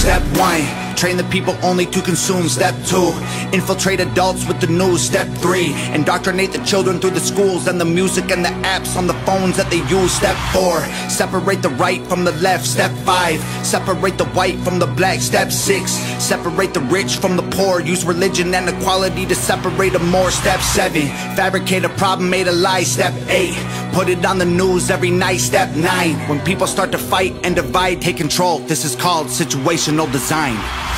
Step one, train the people only to consume. Step two, infiltrate adults with the news. Step three, indoctrinate the children through the schools and the music and the apps on the phones that they use. Step four, separate the right from the left. Step five, separate the white from the black. Step six, separate the rich from the poor. Use religion and equality to separate them more. Step seven, fabricate a problem, made a lie. Step eight, put it on the news every night. Step nine, when people start to fight and divide, take control. This is called situational design.